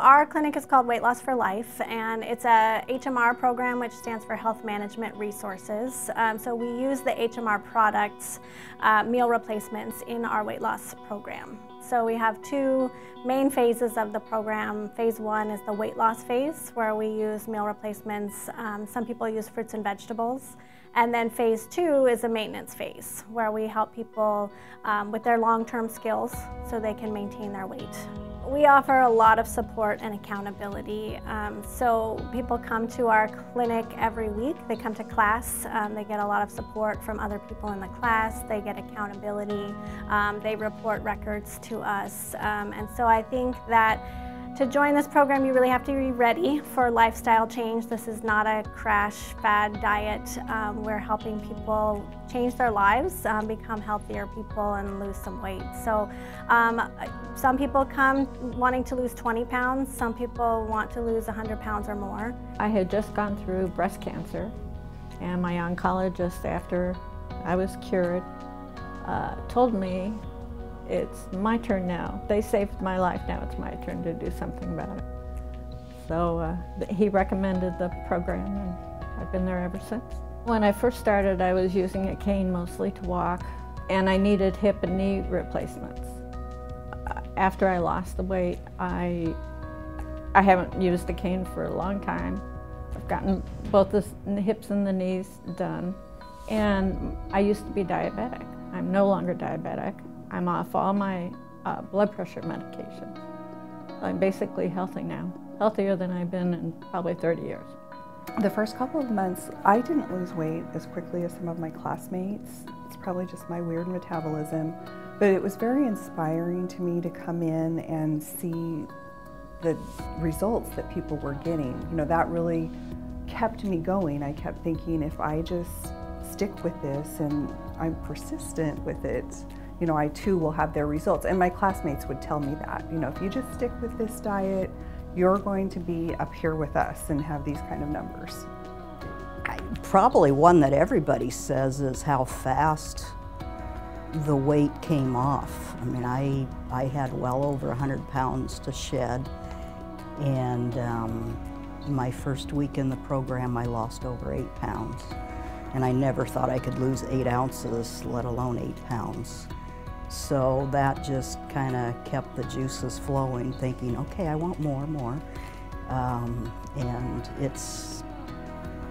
Our clinic is called Weight Loss for Life, and it's a HMR program, which stands for Health Management Resources. So we use the HMR products, meal replacements, in our weight loss program. So we have two main phases of the program. Phase one is the weight loss phase, where we use meal replacements. Some people use fruits and vegetables. And then phase two is a maintenance phase, where we help people with their long-term skills so they can maintain their weight. We offer a lot of support and accountability. So people come to our clinic every week. They come to class. They get a lot of support from other people in the class. They get accountability. They report records to us. And so I think that to join this program, you really have to be ready for lifestyle change. This is not a crash fad diet. We're helping people change their lives, become healthier people, and lose some weight. So some people come wanting to lose 20 pounds. Some people want to lose 100 pounds or more. I had just gone through breast cancer, and my oncologist, after I was cured, told me, "It's my turn now. They saved my life. Now it's my turn to do something about it." So he recommended the program, and I've been there ever since. When I first started, I was using a cane mostly to walk, and I needed hip and knee replacements. After I lost the weight, I haven't used a cane for a long time. I've gotten both the hips and the knees done, and I used to be diabetic. I'm no longer diabetic. I'm off all my blood pressure medication. I'm basically healthy now, healthier than I've been in probably 30 years. The first couple of months, I didn't lose weight as quickly as some of my classmates. It's probably just my weird metabolism, but it was very inspiring to me to come in and see the results that people were getting. You know, that really kept me going. I kept thinking, if I just stick with this and I'm persistent with it, you know, I too will have their results. And my classmates would tell me that, you know, if you just stick with this diet, you're going to be up here with us and have these kind of numbers. Probably one that everybody says is how fast the weight came off. I mean, I had well over 100 pounds to shed, and my first week in the program, I lost over 8 pounds. And I never thought I could lose 8 ounces, let alone 8 pounds. So that just kind of kept the juices flowing, thinking, okay, I want more. And it's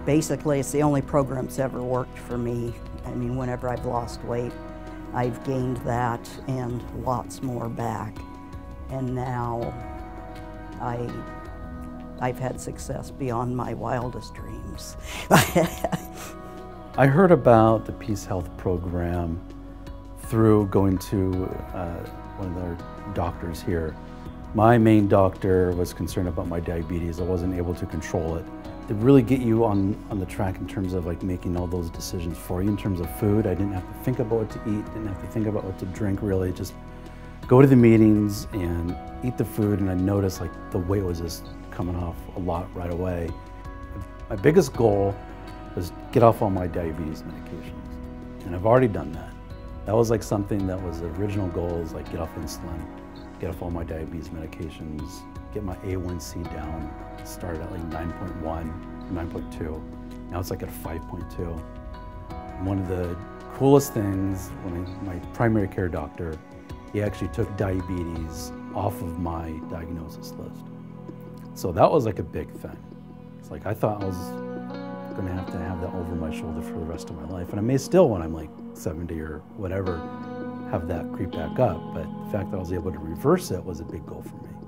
basically, it's the only program that's ever worked for me. I mean, whenever I've lost weight, I've gained that and lots more back. And now I've had success beyond my wildest dreams. I heard about the Peace Health program through going to one of their doctors here. My main doctor was concerned about my diabetes. I wasn't able to control it. They really get you on the track in terms of like making all those decisions for you in terms of food. I didn't have to think about what to eat, didn't have to think about what to drink really. Just go to the meetings and eat the food, and I noticed like the weight was just coming off a lot right away. My biggest goal was get off all my diabetes medications. And I've already done that. That was like something that was the original goal, is like get off insulin, get off all my diabetes medications, get my A1C down. It started at like 9.1, 9.2. Now it's like at 5.2. One of the coolest things, when my primary care doctor, he actually took diabetes off of my diagnosis list. So that was like a big thing. It's like I thought I was gonna have to have that over my shoulder for the rest of my life. And I may still, when I'm like 70 or whatever, have that creep back up. But the fact that I was able to reverse it was a big goal for me.